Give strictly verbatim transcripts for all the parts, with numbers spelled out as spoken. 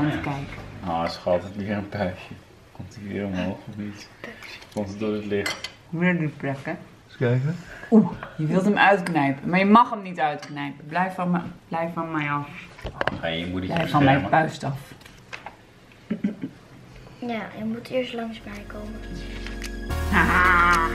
aan te kijken. Ah, schat, het weer een puistje. Komt hij weer omhoog of niet? Komt het door het licht? Weer die plek, hè? Eens kijken. Oeh, je wilt hem uitknijpen. Maar je mag hem niet uitknijpen. Blijf van, me, blijf van mij af. Ga je moeder je Blijf van mijn puist af. Ja, je moet eerst langs mij komen. Ah.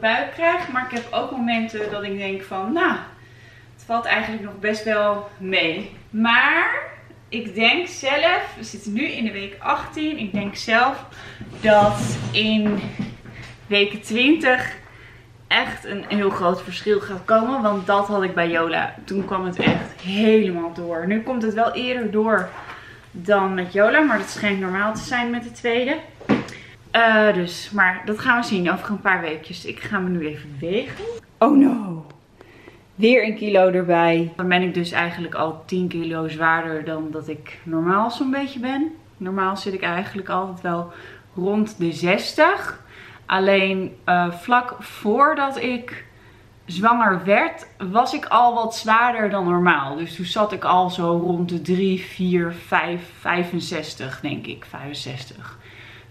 Buik krijg, maar ik heb ook momenten dat ik denk van, nou, het valt eigenlijk nog best wel mee. Maar ik denk zelf, we zitten nu in de week achttien, ik denk zelf dat in week twintig echt een heel groot verschil gaat komen, want dat had ik bij Jola. Toen kwam het echt helemaal door. Nu komt het wel eerder door dan met Jola, maar dat schijnt normaal te zijn met de tweede. Uh, dus, maar dat gaan we zien over een paar weekjes. Ik ga me nu even wegen. Oh no! Weer een kilo erbij. Dan ben ik dus eigenlijk al tien kilo zwaarder dan dat ik normaal zo'n beetje ben. Normaal zit ik eigenlijk altijd wel rond de zestig. Alleen uh, vlak voordat ik zwanger werd, was ik al wat zwaarder dan normaal. Dus toen zat ik al zo rond de drie, vier, vijf, vijfenzestig denk ik. vijfenzestig.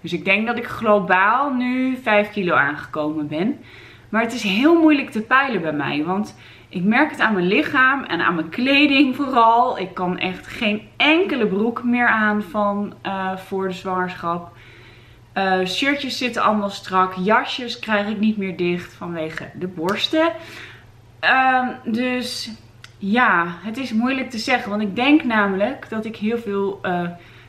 Dus ik denk dat ik globaal nu vijf kilo aangekomen ben. Maar het is heel moeilijk te peilen bij mij. Want ik merk het aan mijn lichaam en aan mijn kleding vooral. Ik kan echt geen enkele broek meer aan van uh, voor de zwangerschap. Uh, shirtjes zitten allemaal strak. Jasjes krijg ik niet meer dicht vanwege de borsten. Uh, dus ja, het is moeilijk te zeggen. Want ik denk namelijk dat ik heel veel... Uh,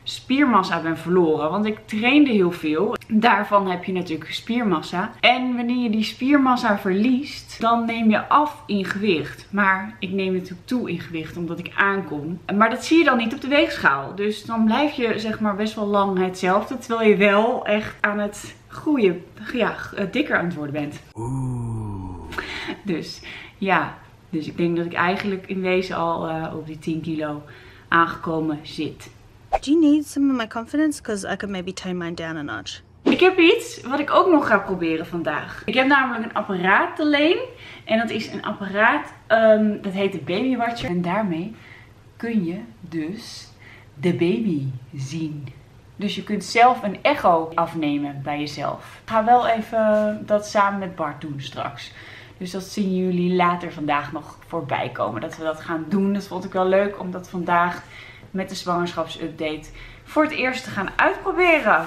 spiermassa ben verloren, want ik trainde heel veel. Daarvan heb je natuurlijk spiermassa. En wanneer je die spiermassa verliest, dan neem je af in gewicht. Maar ik neem natuurlijk toe in gewicht, omdat ik aankom. Maar dat zie je dan niet op de weegschaal. Dus dan blijf je zeg maar best wel lang hetzelfde, terwijl je wel echt aan het groeien, ja, dikker aan het worden bent. Oeh. Dus ja, dus ik denk dat ik eigenlijk in wezen al uh, op die tien kilo aangekomen zit. Do you need some of my confidence? Because I could maybe tone mine down a notch. Ik heb iets wat ik ook nog ga proberen vandaag. Ik heb namelijk een apparaat te leen. En dat is een apparaat, um, dat heet de Baby Watcher. En daarmee kun je dus de baby zien. Dus je kunt zelf een echo afnemen bij jezelf. Ik ga wel even dat samen met Bart doen straks. Dus dat zien jullie later vandaag nog voorbij komen. Dat we dat gaan doen. Dat vond ik wel leuk, omdat vandaag... met de zwangerschapsupdate voor het eerst te gaan uitproberen.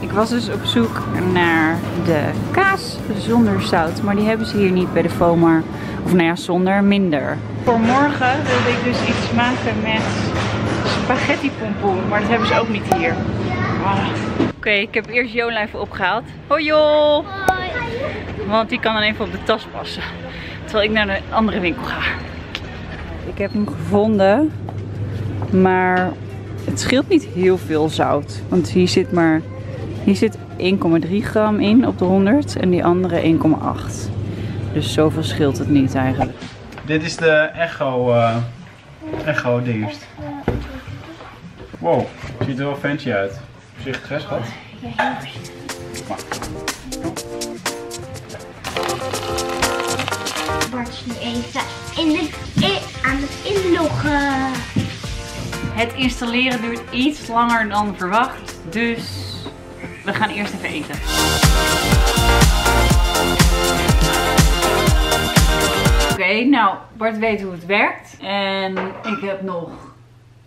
Ik was dus op zoek naar de kaas zonder zout, maar die hebben ze hier niet bij de FOMER. Of nou ja, zonder, minder. Voor morgen wilde ik dus iets maken met spaghetti pompoen, maar dat hebben ze ook niet hier. Ah. Oké, okay, ik heb eerst Jola even opgehaald. Hoi joh! Want die kan dan even op de tas passen. Terwijl ik naar de andere winkel ga. Ik heb hem gevonden. Maar het scheelt niet heel veel zout. Want hier zit maar hier zit één komma drie gram in op de honderd. En die andere één komma acht. Dus zoveel scheelt het niet eigenlijk. Dit is de echo, uh, echo dingst. Wow, ziet er wel fancy uit. Voorzichtig hè, schat? Ja, heel goed. Bart is nu even in de, in, aan het inloggen. Het installeren duurt iets langer dan verwacht, dus we gaan eerst even eten. Oké, okay, nou Bart weet hoe het werkt en ik heb nog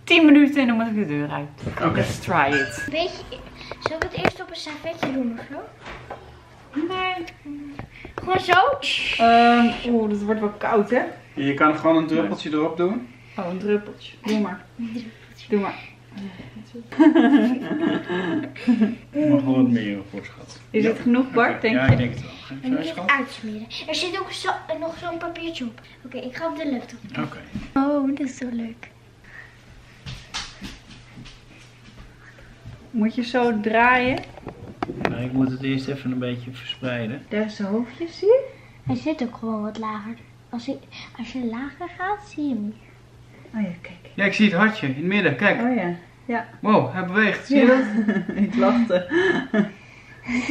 tien minuten en dan moet ik de deur uit. Okay. Let's try it. Beetje, zal ik het eerst op een servetje doen ofzo? Nee. Gewoon zo? Um, Oeh, dat wordt wel koud, hè? Je kan gewoon een druppeltje erop doen. Oh, een druppeltje. Doe maar. Doe maar. Ik mag wel wat meer voor, schat. Is het genoeg, Bart, denk je? Ja, ik denk het wel. En ik ga het uitsmeren. Er zit ook zo, nog zo'n papiertje op. Oké, okay, ik ga op de lucht op. Oké. Okay. Oh, dat is zo leuk. Moet je zo draaien? Nou, ik moet het eerst even een beetje verspreiden. Daar is zijn hoofdje, zie je? Hij zit ook gewoon wat lager. Als je, als je lager gaat, zie je hem niet. Oh ja, kijk. Ja, ik zie het hartje in het midden, kijk. Oh ja. Ja. Wow, hij beweegt. Zie je ja. dat? Ik lachte.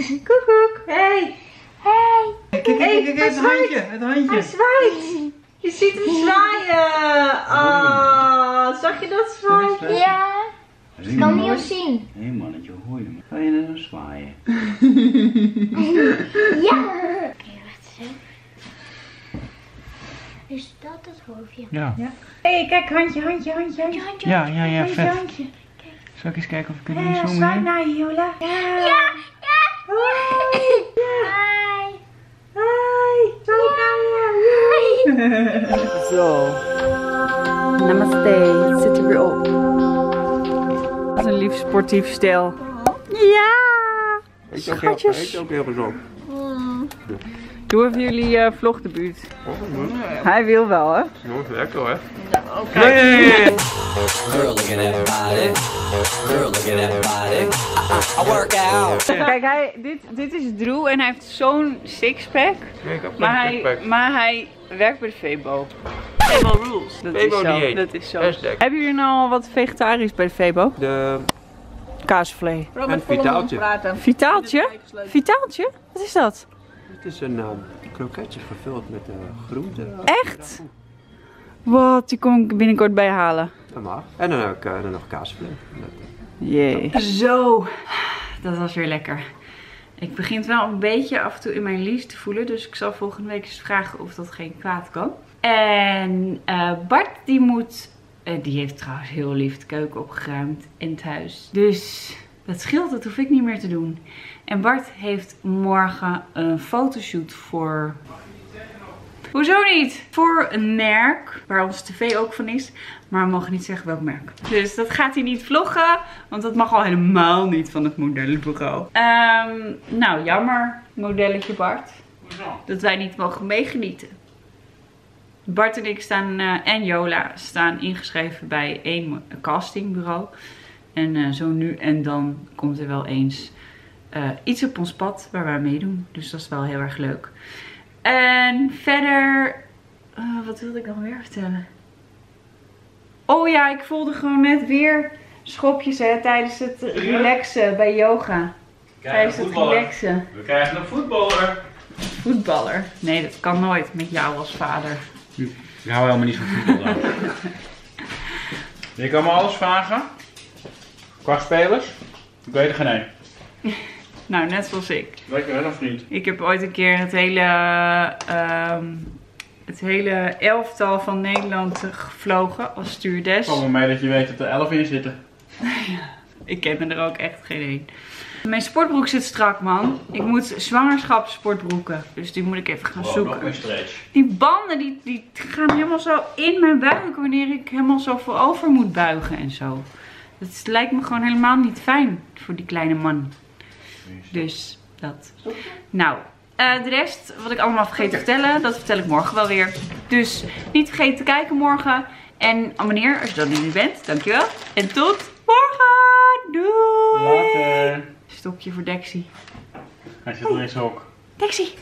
Koekoek. Hey. Hey. Kijk, kijk, kijk, kijk, kijk het handje. Het handje. Hij zwaait. Je ziet hem zwaaien. Oh, zag je dat zwaaien? Ja. Ik kan niet zien. Hé hey mannetje, hoor je me? Ga je naar zwaaien? Ja! Oké, wacht eens. Is dat het hoofdje? Ja. Hé, ja. Hey, kijk, handje, handje, handje, handje, handje. Ja, ja, ja, vet. Handje. Zal ik eens kijken of ik het hey, niet zo moet doen? Naar Jola. Ja, ja, ja. Hoi. Hi. Hi. Zwaai naar je. Zo. Namaste. Zit er weer op. Wat een lief sportief stijl. Ja! Eet je ook heel, eet je ook heel gezond. Mm. Doe even jullie uh, vlogdebuut. Oh, hij wil wel, hè? Jongens, lekker, hè? Ja, oké. Okay. Kijk, hij, dit, dit is Drew en hij heeft zo'n sixpack. Maar hij, maar hij werkt bij de Febo. Febo rules. Dat Febo is zo. Dieet. Dat is zo. Hashtag. Hebben jullie nou al wat vegetarisch bij de Febo? De kaasvlee. En vitaaltje. Vitaaltje? Vitaaltje? Wat is dat? Het is een um, kroketje gevuld met uh, groenten. Echt? Wat, die kom ik binnenkort bij halen. Dat mag. En dan ook uh, dan nog kaasvlee. Jee. Yeah. Zo, dat was weer lekker. Ik begin het wel een beetje af en toe in mijn lies te voelen. Dus ik zal volgende week eens vragen of dat geen kwaad kan. En uh, Bart die moet... Uh, die heeft trouwens heel lief de keuken opgeruimd in het huis. Dus dat scheelt, dat hoef ik niet meer te doen. En Bart heeft morgen een fotoshoot voor... Hoezo niet? Voor een merk, waar onze tv ook van is. Maar we mogen niet zeggen welk merk. Dus dat gaat hij niet vloggen. Want dat mag al helemaal niet van het modellenbureau. Um, nou, jammer, modelletje Bart. Dat wij niet mogen meegenieten. Bart en ik staan, uh, en Jola staan ingeschreven bij één castingbureau. En uh, zo nu en dan komt er wel eens uh, iets op ons pad waar wij meedoen. Dus dat is wel heel erg leuk. En verder... Uh, wat wilde ik nog meer vertellen? Oh ja, ik voelde gewoon net weer schopjes hè, tijdens het relaxen bij yoga. Kijk, tijdens het relaxen. We krijgen een voetballer. Voetballer? Nee, dat kan nooit met jou als vader. Ik hou helemaal niet van voetbal. Je kan me alles vragen. Qua spelers. Ik weet er geen één. Nou, net zoals ik. Weet je wel of niet? Ik heb ooit een keer het hele, um, het hele elftal van Nederland gevlogen als stewardess. Kom maar mee dat je weet dat er elf in zitten. Ja, ik ken er ook echt geen één. Mijn sportbroek zit strak, man. Ik moet zwangerschapssportbroeken. Dus die moet ik even gaan wow, zoeken. Nog stretch. Die banden die, die gaan helemaal zo in mijn buik wanneer ik helemaal zo voorover moet buigen en zo. Dat is, lijkt me gewoon helemaal niet fijn voor die kleine man. Dus dat. Nou, uh, de rest wat ik allemaal vergeet te vertellen, dat vertel ik morgen wel weer. Dus niet vergeten te kijken morgen. En abonneer als je dat niet bent. Dankjewel. En tot morgen. Doei. Later. Stokje voor Dexie. Hij zit er eens ook. Dexie.